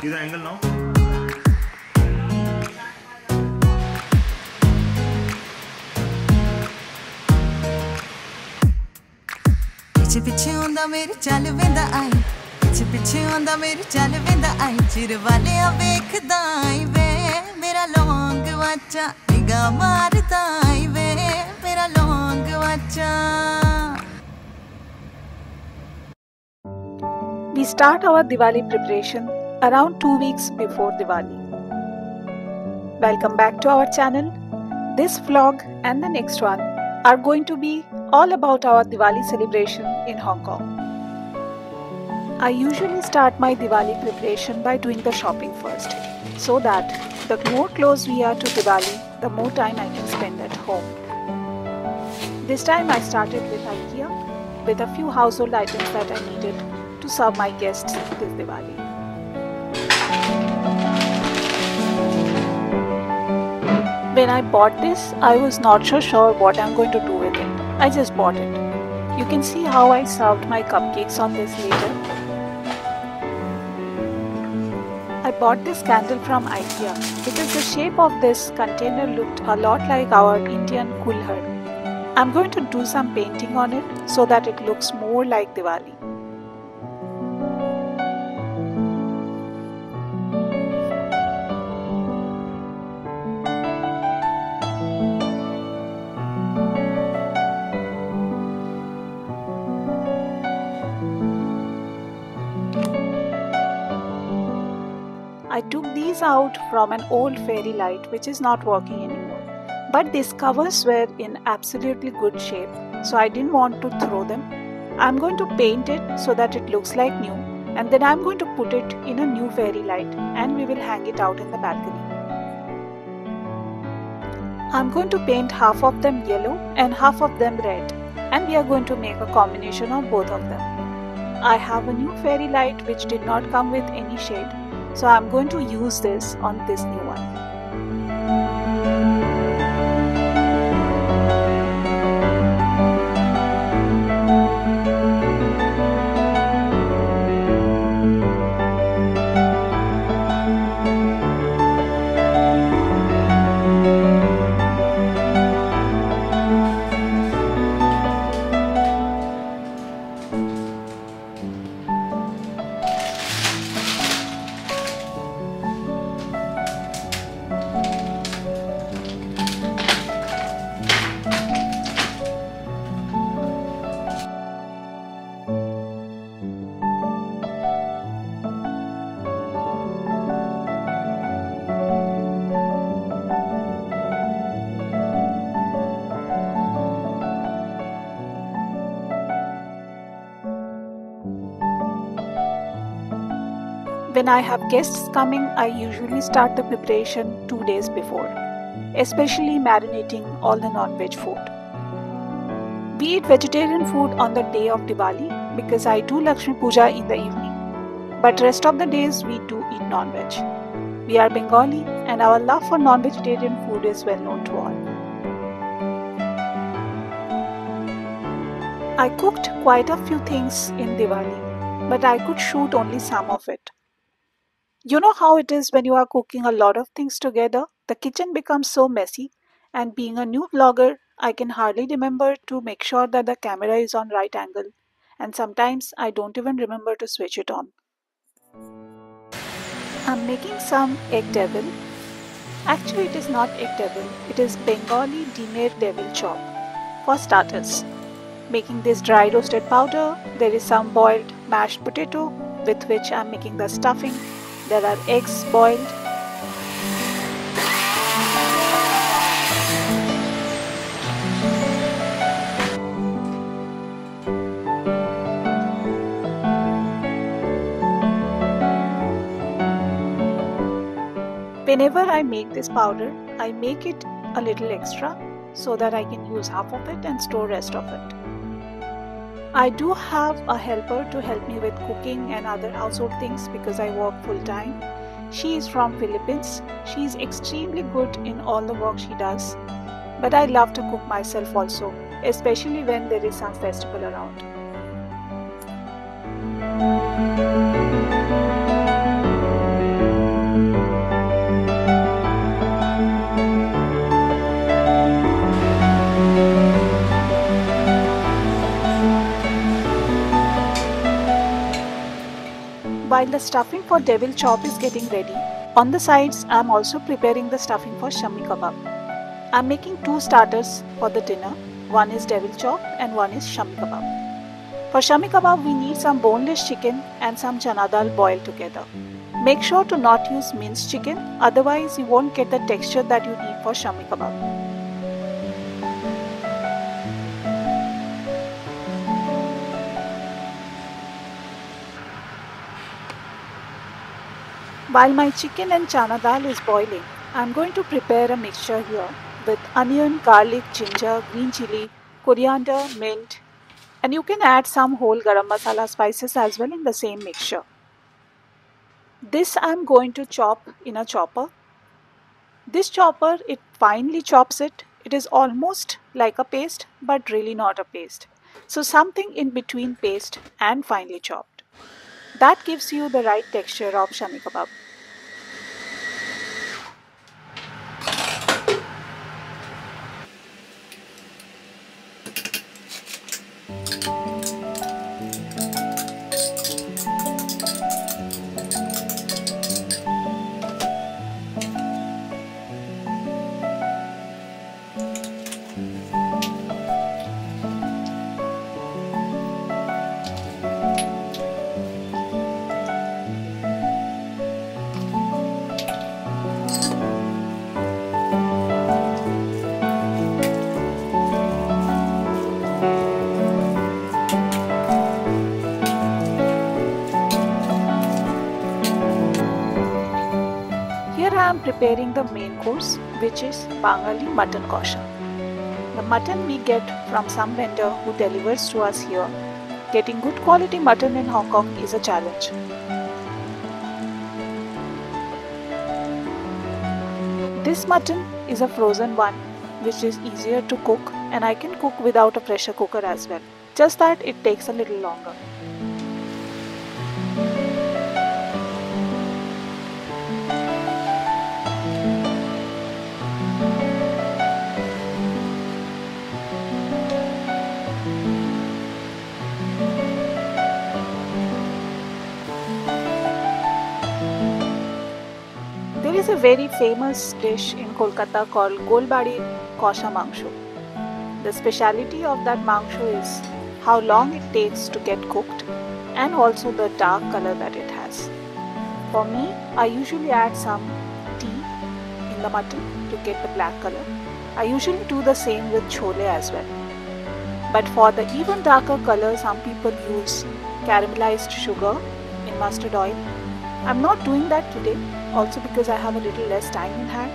See the angle now? Piche onda mere chal venda ai piche onda mere chal venda ai chir wale a vekhda ai ve mera long wacha niga marda ai ve mera long wacha. We start our Diwali preparation around 2 weeks before Diwali. Welcome back to our channel. This vlog and the next one are going to be all about our Diwali celebration in Hong Kong. I usually start my Diwali preparation by doing the shopping first, so that the more close we are to Diwali, the more time I can spend at home. This time I started with IKEA with a few household items that I needed to serve my guests this Diwali. When I bought this, I was not so sure what I'm going to do with it. I just bought it. You can see how I served my cupcakes on this later. I bought this candle from IKEA because the shape of this container looked a lot like our Indian kulhar. I'm going to do some painting on it so that it looks more like Diwali. I took these out from an old fairy light which is not working anymore, but these covers were in absolutely good shape, so I didn't want to throw them. I'm going to paint it so that it looks like new, and then I'm going to put it in a new fairy light and we will hang it out in the balcony. I'm going to paint half of them yellow and half of them red, and we are going to make a combination of both of them. I have a new fairy light which did not come with any shade, so I'm going to use this on this new one. When I have guests coming, I usually start the preparation 2 days before, especially marinating all the non-veg food. We eat vegetarian food on the day of Diwali because I do Lakshmi Puja in the evening, but rest of the days we do eat non-veg. We are Bengali and our love for non-vegetarian food is well known to all. I cooked quite a few things in Diwali, but I could shoot only some of it. You know how it is when you are cooking a lot of things together, the kitchen becomes so messy, and being a new vlogger, I can hardly remember to make sure that the camera is on right angle, and sometimes I don't even remember to switch it on. I'm making some egg devil. Actually it is not egg devil, it is Bengali Dimer devil chop. For starters, making this dry roasted powder, there is some boiled mashed potato with which I'm making the stuffing. There are eggs boiled. Whenever I make this powder, I make it a little extra so that I can use half of it and store rest of it. I do have a helper to help me with cooking and other household things because I work full time. She is from Philippines. She is extremely good in all the work she does. But I love to cook myself also, especially when there is some festival around. the stuffing for devil chop is getting ready. On the sides, I am also preparing the stuffing for shami kebab. I am making two starters for the dinner. One is devil chop and one is shami kebab. For shami kebab, we need some boneless chicken and some chana dal boiled together. Make sure to not use minced chicken, otherwise you won't get the texture that you need for shami kebab. While my chicken and chana dal is boiling, I am going to prepare a mixture here with onion, garlic, ginger, green chili, coriander, mint, and you can add some whole garam masala spices as well in the same mixture. This I am going to chop in a chopper. This chopper, it finely chops it. It is almost like a paste, but really not a paste. So something in between paste and finely chopped. That gives you the right texture of shami kebab. I am preparing the main course, which is Bengali mutton kosha. The mutton we get from some vendor who delivers to us here. Getting good quality mutton in Hong Kong is a challenge. This mutton is a frozen one, which is easier to cook, and I can cook without a pressure cooker as well. Just that it takes a little longer. There is a very famous dish in Kolkata called Golbari kosha mangsho. The speciality of that mangsho is how long it takes to get cooked and also the dark color that it has. For me, I usually add some tea in the mutton to get the black color. I usually do the same with chole as well. But for the even darker color, some people use caramelized sugar in mustard oil. I'm not doing that today, also because I have a little less time in hand.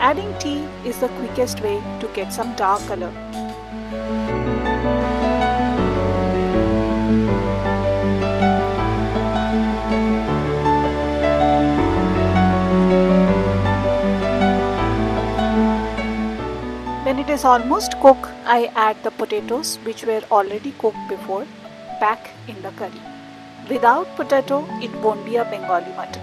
Adding tea is the quickest way to get some dark color. When it is almost cooked, I add the potatoes, which were already cooked before, back in the curry. Without potato, it won't be a Bengali mutton.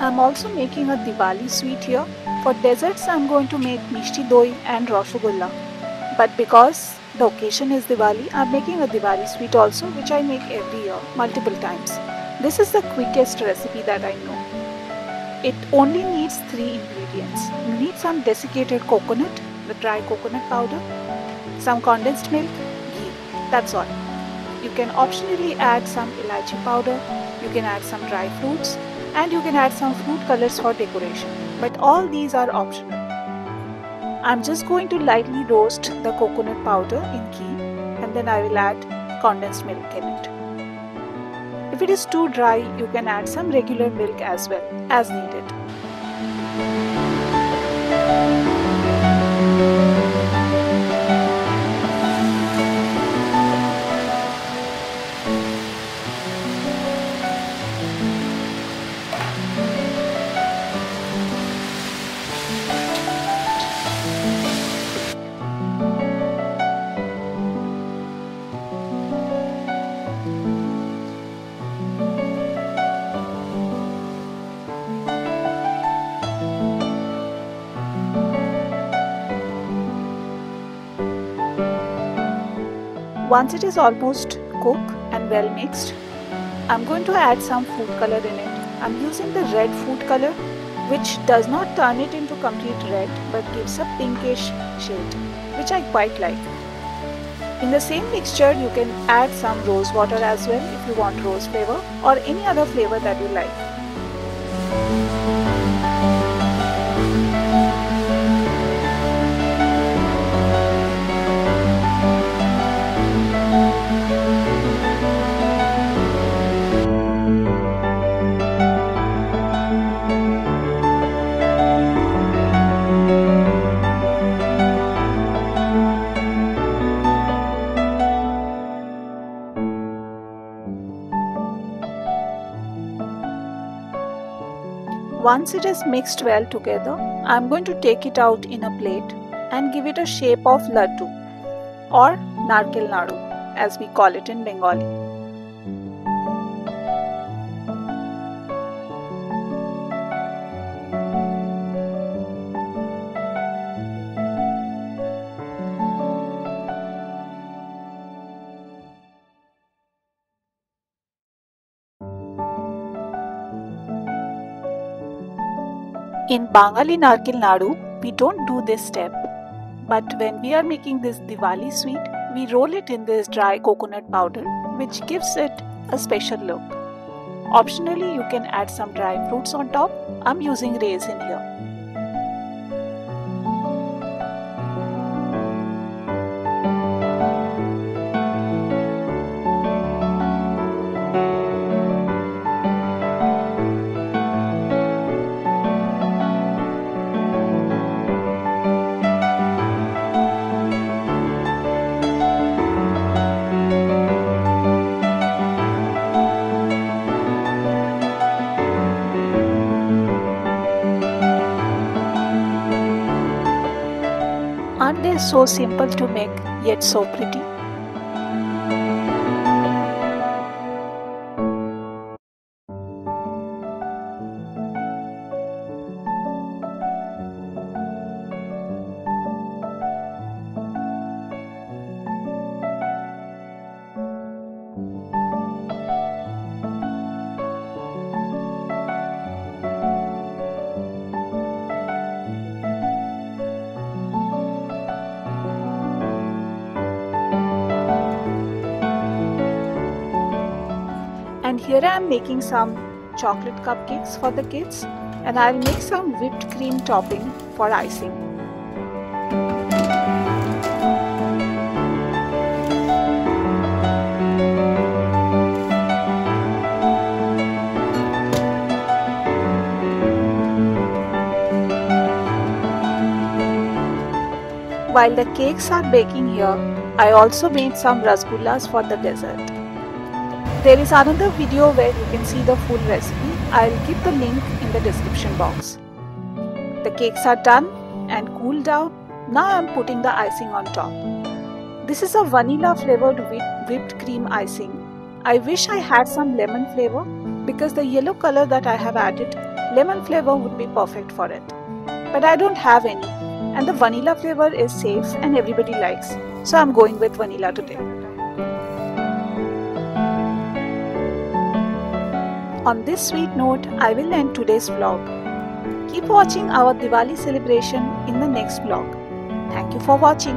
I'm also making a Diwali sweet here. For desserts, I'm going to make Mishti Doi and rasgulla. But because the occasion is Diwali, I'm making a Diwali sweet also, which I make every year, multiple times. This is the quickest recipe that I know. It only needs 3 ingredients. You need some desiccated coconut, the dry coconut powder, some condensed milk, ghee. That's all. You can optionally add some elachi powder, you can add some dry fruits, and you can add some fruit colors for decoration. But all these are optional. I'm just going to lightly roast the coconut powder in ghee and then I will add condensed milk in it. If it is too dry, you can add some regular milk as well as needed. Once it is almost cooked and well mixed, I'm going to add some food color in it. I'm using the red food color, which does not turn it into complete red but gives a pinkish shade, which I quite like. In the same mixture, you can add some rose water as well if you want rose flavor or any other flavor that you like. Once it is mixed well together, I am going to take it out in a plate and give it a shape of laddu or narkil nadu as we call it in Bengali. In Bengali narkil nadu, we don't do this step, but when we are making this Diwali sweet, we roll it in this dry coconut powder, which gives it a special look. Optionally, you can add some dry fruits on top. I'm using raisin here. Aren't they so simple to make, yet so pretty? And here I am making some chocolate cupcakes for the kids, and I'll make some whipped cream topping for icing. While the cakes are baking here, I also made some rasgullas for the dessert. There is another video where you can see the full recipe. I'll keep the link in the description box. The cakes are done and cooled down. Now I'm putting the icing on top. This is a vanilla flavored whipped cream icing. I wish I had some lemon flavor because the yellow color that I have added, lemon flavor would be perfect for it. But I don't have any, and the vanilla flavor is safe and everybody likes. So I'm going with vanilla today. On this sweet note, I will end today's vlog. Keep watching our Diwali celebration in the next vlog. Thank you for watching.